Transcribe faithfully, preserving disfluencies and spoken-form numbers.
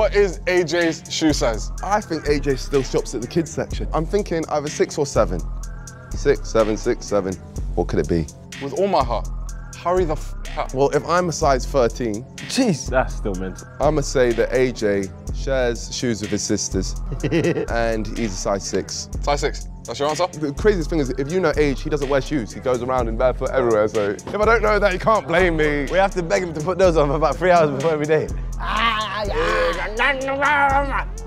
What is A J's shoe size? I think A J still shops at the kids section. I'm thinking either six or seven. Six, seven, six, seven. What could it be? With all my heart, hurry the f up. Well, if I'm a size thirteen. Jeez, that's still mental. I'm gonna say that A J shares shoes with his sisters and he's a size six. Size six, that's your answer? The craziest thing is, if you know Aj, he doesn't wear shoes. He goes around in barefoot everywhere, so if I don't know that, you can't blame me. We have to beg him to put those on for about three hours before every day.